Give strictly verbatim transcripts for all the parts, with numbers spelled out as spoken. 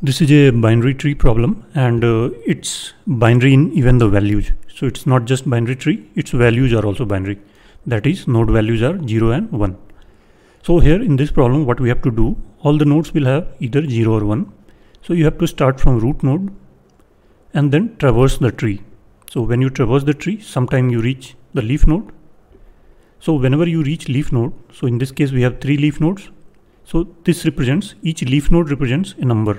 This is a binary tree problem, and uh, it's binary in even the values. So it's not just binary tree, its values are also binary. That is, node values are zero and one. So here in this problem, what we have to do, all the nodes will have either zero or one. So you have to start from root node and then traverse the tree. So when you traverse the tree, sometime you reach the leaf node. So whenever you reach leaf node, so in this case we have three leaf nodes. So this represents, each leaf node represents a number.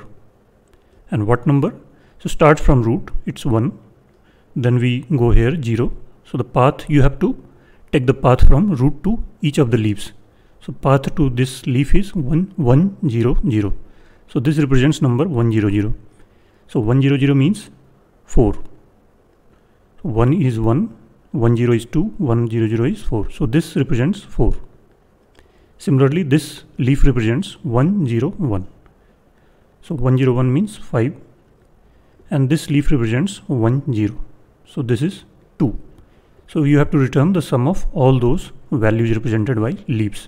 And what number? So start from root, it's one. Then we go here, zero. So the path, you have to take the path from root to each of the leaves. So path to this leaf is one, one, zero, zero. So this represents number one, zero, zero. So one, zero, zero means four. one is one, one, zero is two, one, zero, zero is four. So this represents four. Similarly, this leaf represents one, zero, one. So one, zero, one means five. And this leaf represents one, zero. So this is two. So you have to return the sum of all those values represented by leaves.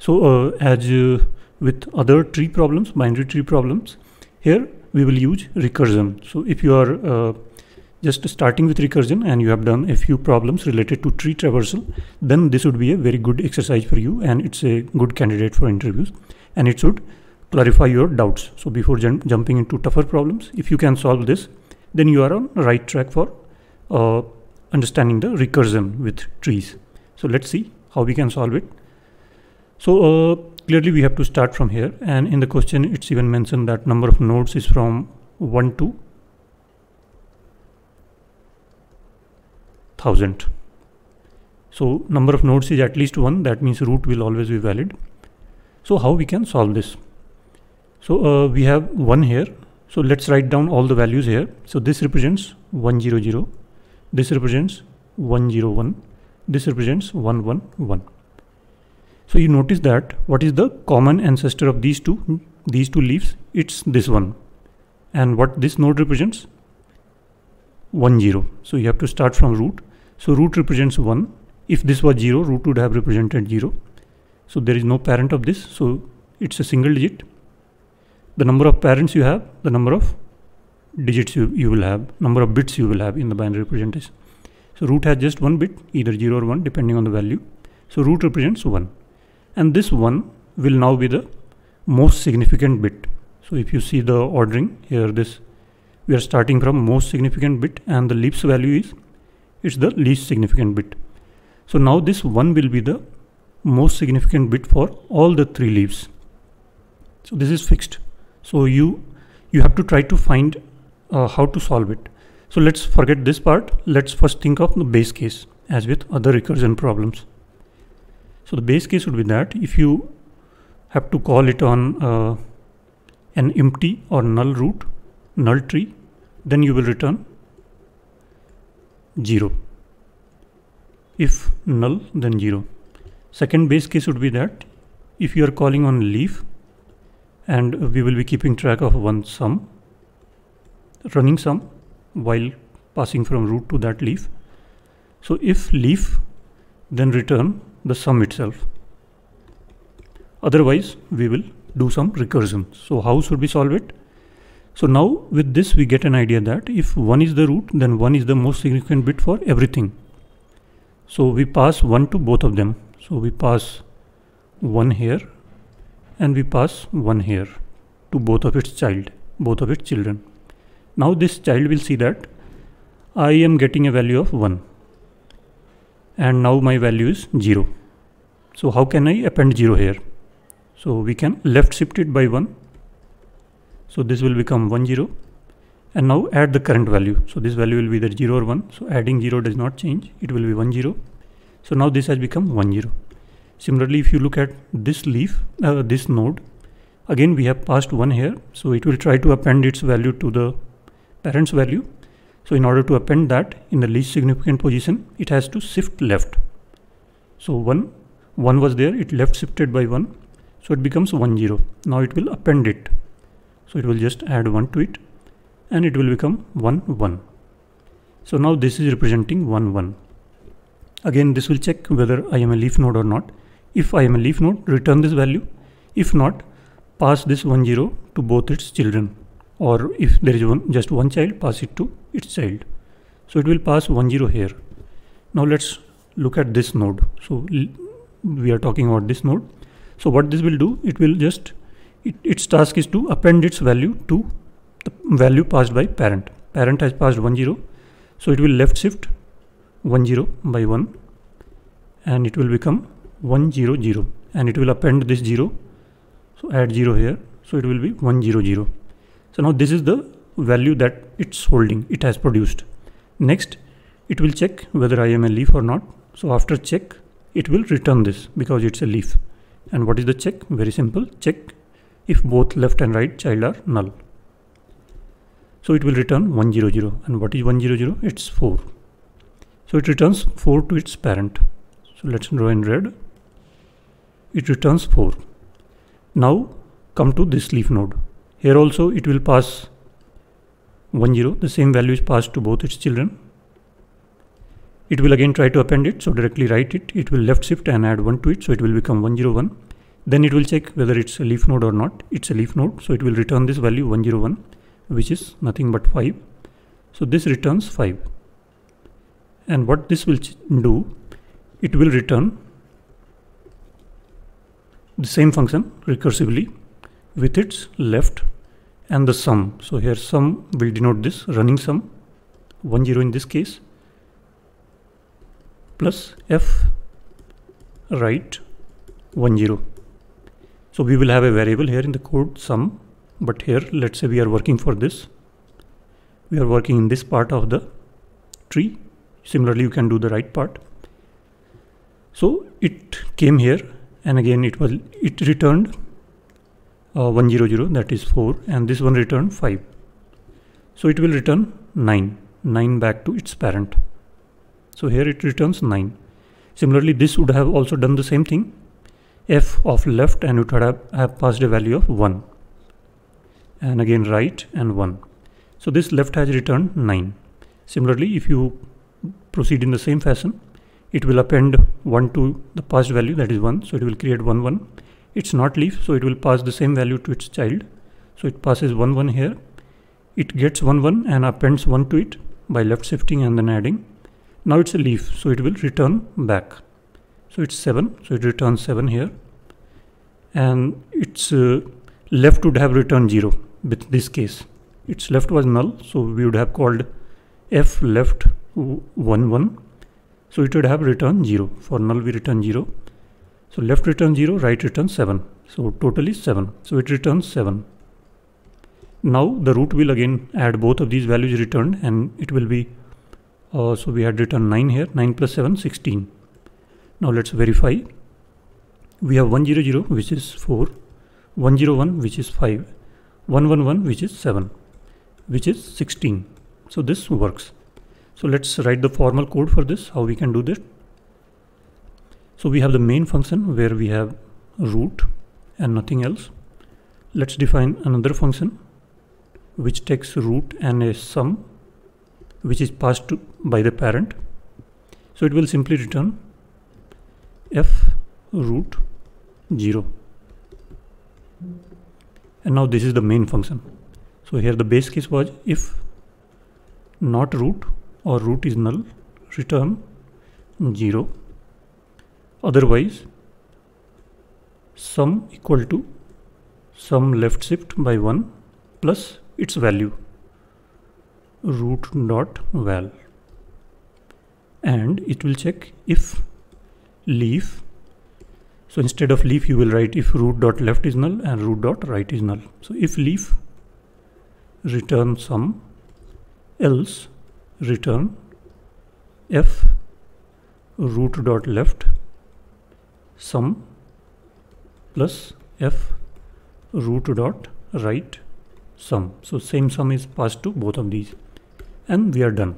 So uh, as uh, with other tree problems, binary tree problems, here we will use recursion. So if you are uh, just starting with recursion and you have done a few problems related to tree traversal, then this would be a very good exercise for you, and it's a good candidate for interviews, and it should clarify your doubts. So before jumping into tougher problems, if you can solve this, then you are on the right track for uh, understanding the recursion with trees. So let's see how we can solve it. So uh, clearly we have to start from here, and in the question it's even mentioned that number of nodes is from one to one thousand. So number of nodes is at least one, that means root will always be valid. So how we can solve this? So uh, we have one here, so let's write down all the values here. So this represents one, zero, zero, this represents one, zero, one, this represents one, one, one. So you notice that what is the common ancestor of these two, these two leaves? It's this one. And what this node represents? one, zero. So you have to start from root. So root represents one. If this was zero, root would have represented zero. So there is no parent of this. So it's a single digit. The number of parents you have, the number of digits you, you will have, number of bits you will have in the binary representation. So root has just one bit, either zero or one, depending on the value. So root represents one. And this one will now be the most significant bit. So if you see the ordering here, this we are starting from most significant bit, and the leaf's value is, it's the least significant bit. So now this one will be the most significant bit for all the three leaves. So this is fixed. So you, you have to try to find uh, how to solve it. So let's forget this part. Let's first think of the base case, as with other recursion problems. So the base case would be that if you have to call it on uh, an empty or null root, null tree, then you will return zero. If null, then zero. Second base case would be that if you are calling on leaf, and we will be keeping track of one sum, running sum while passing from root to that leaf. So if leaf, then return the sum itself. Otherwise we will do some recursion. So how should we solve it? So now with this we get an idea that if one is the root, then one is the most significant bit for everything. So we pass one to both of them. So we pass one here and we pass one here to both of its child, both of its children. Now this child will see that I am getting a value of one. And now my value is zero. So how can I append zero here? So we can left shift it by one. So this will become one, zero. And now add the current value. So this value will be either zero or one. So adding zero does not change. It will be one, zero. So now this has become one, zero. Similarly, if you look at this leaf, uh, this node, again we have passed one here. So it will try to append its value to the parent's value. So in order to append that in the least significant position, it has to shift left. So one, one was there, it left shifted by one. So it becomes one, zero. Now it will append it. So it will just add one to it and it will become one, one. So now this is representing one, one. Again, this will check whether I am a leaf node or not. If I am a leaf node, return this value. If not, pass this one, zero to both its children. or if there is one, just one child, pass it to its child. So it will pass one zero here. Now let's look at this node. So we are talking about this node. So what this will do, it will just, it, its task is to append its value to the value passed by parent. Parent has passed one zero, so it will left shift one zero by one, and it will become one zero zero, and it will append this zero. So add zero here, so it will be one zero zero. So now this is the value that it's holding, it has produced. Next, it will check whether I am a leaf or not. So after check, it will return this because it's a leaf. And what is the check? Very simple, check if both left and right child are null. So it will return one zero zero. And what is one zero zero? It's four. So it returns four to its parent. So let's draw in red. It returns four. Now come to this leaf node. Here also it will pass one zero, the same value is passed to both its children. It will again try to append it, so directly write it. It will left shift and add one to it, so it will become one zero one. Then it will check whether it's a leaf node or not. It's a leaf node, so it will return this value one zero one, which is nothing but five. So this returns five. And what this will do, it will return the same function recursively with its left and the sum. So here sum will denote this running sum, one zero in this case, plus f right one zero. So we will have a variable here in the code sum, but here let's say we are working for this. We are working in this part of the tree. Similarly, you can do the right part. So it came here, and again it was it returned Uh, one zero zero, that is four, and this one returned five. So it will return nine, nine back to its parent. So here it returns nine. Similarly, this would have also done the same thing, f of left, and it would have, have passed a value of one, and again right and one. So this left has returned nine. Similarly, if you proceed in the same fashion, it will append one to the past value, that is one, so it will create one one. It's not leaf, so it will pass the same value to its child. So it passes one one here. It gets one one and appends one to it by left shifting and then adding. Now it's a leaf, so it will return back. So it's seven, so it returns seven here. And its uh, left would have returned zero with this case. Its left was null, so we would have called f left one one. So it would have returned zero. For null, we return zero. So left returns zero, right returns seven. So total is seven. So it returns seven. Now the root will again add both of these values returned, and it will be, uh, so we had returned nine here, nine plus seven, sixteen. Now let's verify. We have one zero zero, which is four, one zero one, which is five, one one one, which is seven, which is sixteen. So this works. So let's write the formal code for this, how we can do this. So we have the main function where we have root and nothing else. Let's define another function which takes root and a sum which is passed to by the parent. So it will simply return f root zero. And now this is the main function. So here the base case was if not root or root is null, return zero. Otherwise sum equal to sum left shift by one plus its value root dot val, and it will check if leaf. So instead of leaf you will write if root dot left is null and root dot right is null. So if leaf return sum, else return f root dot left sum plus f root dot right sum. So same sum is passed to both of these, and we are done.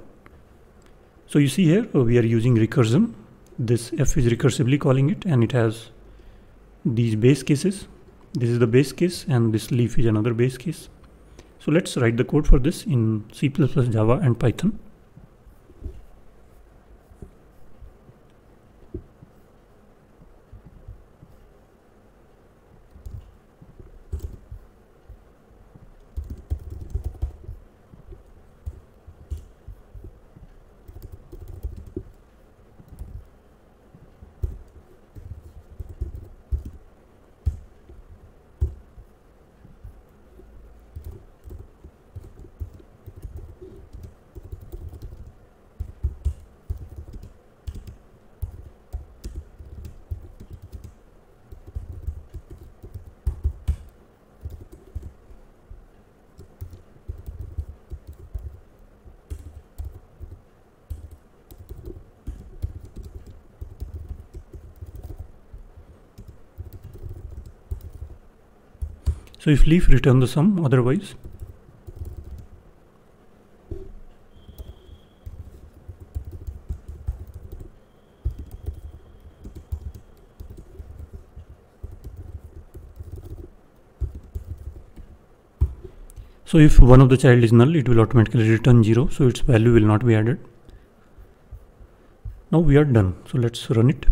So you see here we are using recursion. This f is recursively calling it, and it has these base cases. This is the base case, and this leaf is another base case. So let's write the code for this in C plus plus, Java and Python. So if leaf, return the sum, otherwise. So if one of the child is null, it will automatically return zero, so its value will not be added. Now we are done, so let's run it.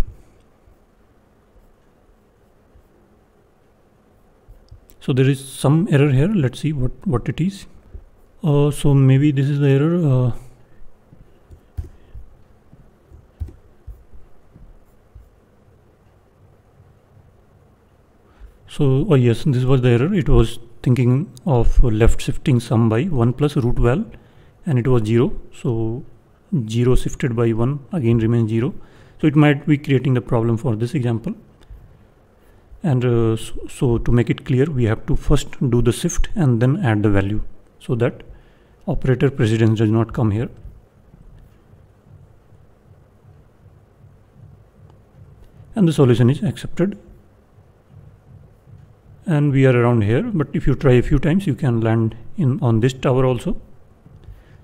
So there is some error here, let's see what, what it is. Uh, so maybe this is the error. Uh, so oh yes, this was the error. It was thinking of left shifting sum by one plus root val, and it was zero, so zero shifted by one again remains zero, so it might be creating the problem for this example. And uh, so, so to make it clear, we have to first do the shift and then add the value, so that operator precedence does not come here. And the solution is accepted, and we are around here, but if you try a few times you can land in on this tower also.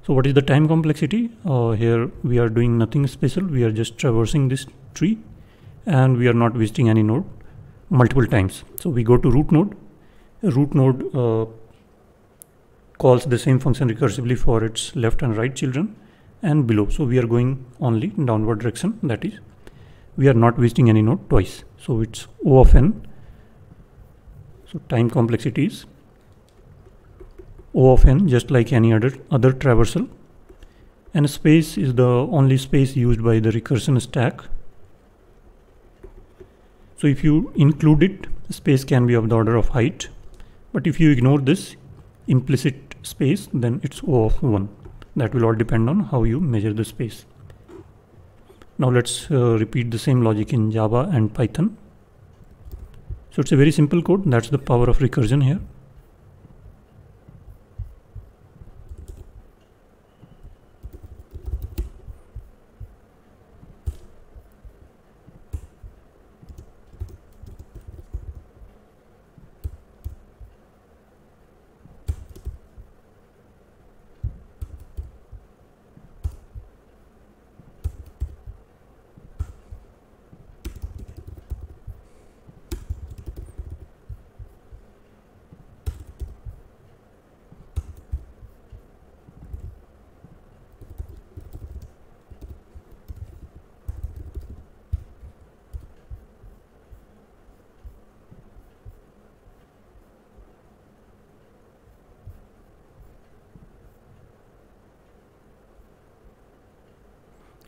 So what is the time complexity? Uh, here we are doing nothing special, we are just traversing this tree and we are not visiting any node multiple times. So we go to root node, root node uh, calls the same function recursively for its left and right children and below, so we are going only downward direction, that is we are not visiting any node twice, so it's O of n. So time complexity is O of n, just like any other other traversal, and space is the only space used by the recursion stack. So if you include it, space can be of the order of height, but if you ignore this implicit space, then it's O of one. That will all depend on how you measure the space. Now let's uh, repeat the same logic in Java and Python. So it's a very simple code, that's the power of recursion here.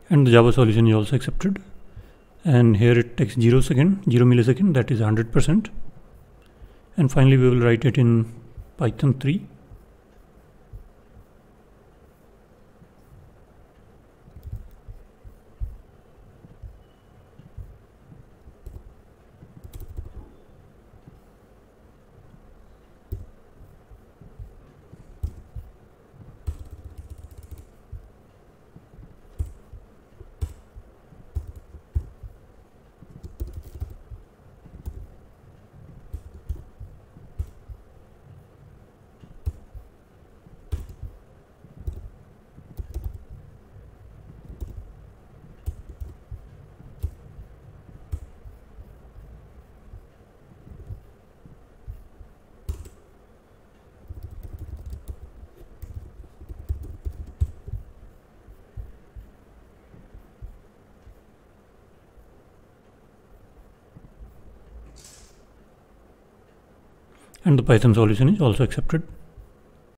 And the Java solution is also accepted, and here it takes zero second, zero millisecond, that is one hundred percent. And finally we will write it in Python three. And the Python solution is also accepted.